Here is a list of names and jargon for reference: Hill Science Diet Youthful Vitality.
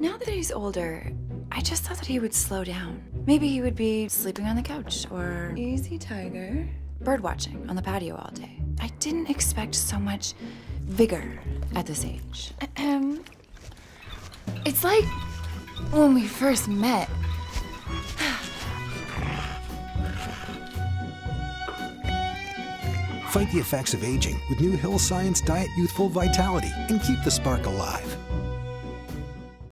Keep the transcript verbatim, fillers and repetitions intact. Now that he's older, I just thought that he would slow down. Maybe he would be sleeping on the couch or easy tiger, bird watching on the patio all day. I didn't expect so much vigor at this age. Um, it's like when we first met. Fight the effects of aging with new Hill Science Diet Youthful Vitality and keep the spark alive.